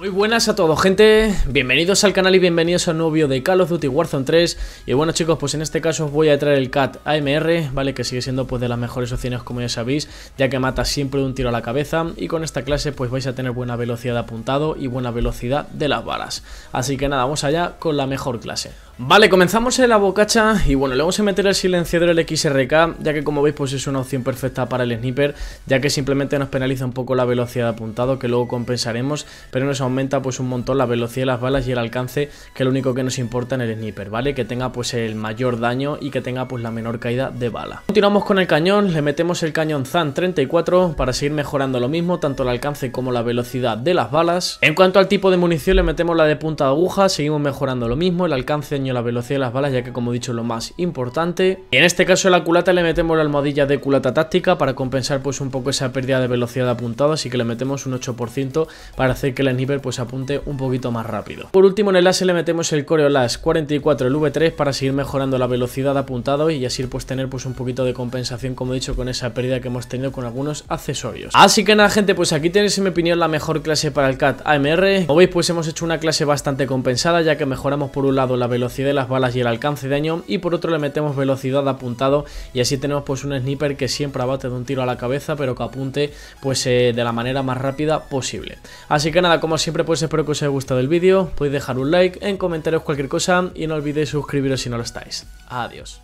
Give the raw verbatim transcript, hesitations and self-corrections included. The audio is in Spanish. Muy buenas a todos, gente, bienvenidos al canal y bienvenidos a un nuevo vídeo de Call of Duty Warzone tres. Y bueno, chicos, pues en este caso os voy a traer el KATT A M R, ¿vale? Que sigue siendo pues de las mejores opciones, como ya sabéis, ya que mata siempre de un tiro a la cabeza. Y con esta clase pues vais a tener buena velocidad de apuntado y buena velocidad de las balas. Así que nada, vamos allá con la mejor clase. Vale, comenzamos en la bocacha y bueno, le vamos a meter el silenciador, el X R K, ya que como veis pues es una opción perfecta para el sniper, ya que simplemente nos penaliza un poco la velocidad de apuntado, que luego compensaremos, pero nos aumenta pues un montón la velocidad de las balas y el alcance, que es lo único que nos importa en el sniper, ¿vale? Que tenga pues el mayor daño y que tenga pues la menor caída de bala. Continuamos con el cañón, le metemos el cañón ZAN treinta y cuatro para seguir mejorando lo mismo, tanto el alcance como la velocidad de las balas. En cuanto al tipo de munición, le metemos la de punta de aguja, seguimos mejorando lo mismo, el alcance y la velocidad de las balas, ya que como he dicho es lo más importante. Y en este caso a la culata le metemos la almohadilla de culata táctica para compensar pues un poco esa pérdida de velocidad de apuntado, así que le metemos un ocho por ciento para hacer que el sniper pues apunte un poquito más rápido. Por último, en el ase le metemos el Coreolas cuarenta y cuatro, el V tres, para seguir mejorando la velocidad de apuntado y así pues tener pues un poquito de compensación, como he dicho, con esa pérdida que hemos tenido con algunos accesorios. Así que nada, gente, pues aquí tenéis en mi opinión la mejor clase para el KATT A M R. Como veis pues hemos hecho una clase bastante compensada, ya que mejoramos por un lado la velocidad de las balas y el alcance de daño, y por otro le metemos velocidad de apuntado, y así tenemos pues un sniper que siempre abate de un tiro a la cabeza, pero que apunte pues eh, de la manera más rápida posible. Así que nada, como siempre pues espero que os haya gustado el vídeo, podéis dejar un like, en comentarios cualquier cosa y no olvidéis suscribiros si no lo estáis. Adiós.